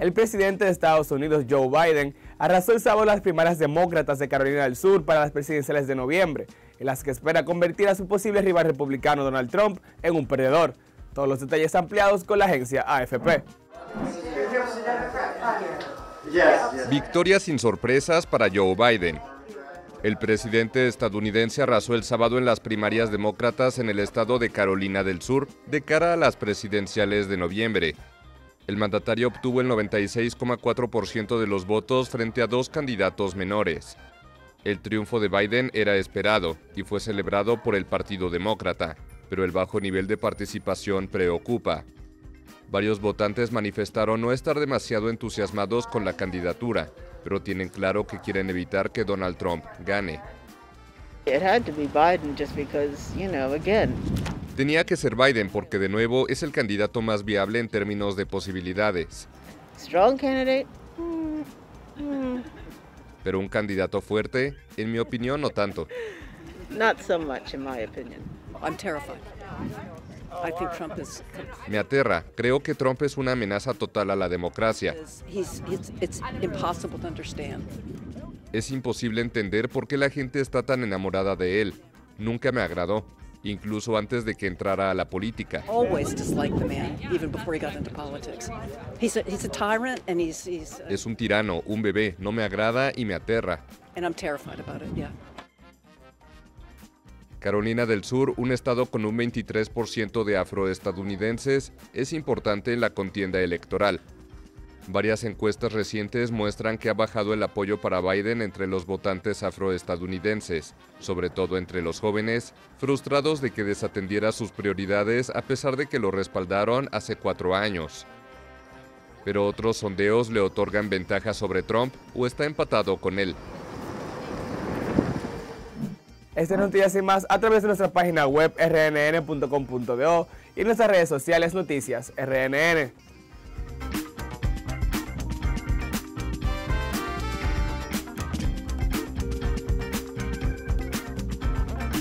El presidente de Estados Unidos, Joe Biden, arrasó el sábado las primarias demócratas de Carolina del Sur para las presidenciales de noviembre, en las que espera convertir a su posible rival republicano Donald Trump en un perdedor. Todos los detalles ampliados con la agencia AFP. Victoria sin sorpresas para Joe Biden. El presidente estadounidense arrasó el sábado en las primarias demócratas en el estado de Carolina del Sur de cara a las presidenciales de noviembre. El mandatario obtuvo el 96,4% de los votos frente a dos candidatos menores. El triunfo de Biden era esperado y fue celebrado por el Partido Demócrata, pero el bajo nivel de participación preocupa. Varios votantes manifestaron no estar demasiado entusiasmados con la candidatura, pero tienen claro que quieren evitar que Donald Trump gane. Tenía que ser Biden porque de nuevo es el candidato más viable en términos de posibilidades. Pero un candidato fuerte, en mi opinión, no tanto. Me aterra. Creo que Trump es una amenaza total a la democracia. Es imposible entender por qué la gente está tan enamorada de él. Nunca me agradó, incluso antes de que entrara a la política. Es un tirano, un bebé. No me agrada y me aterra. Carolina del Sur, un estado con un 23% de afroestadounidenses, es importante en la contienda electoral. Varias encuestas recientes muestran que ha bajado el apoyo para Biden entre los votantes afroestadounidenses, sobre todo entre los jóvenes, frustrados de que desatendiera sus prioridades a pesar de que lo respaldaron hace 4 años. Pero otros sondeos le otorgan ventaja sobre Trump o está empatado con él. Este es Noticias sin Más a través de nuestra página web rnn.com.do y en nuestras redes sociales Noticias RNN.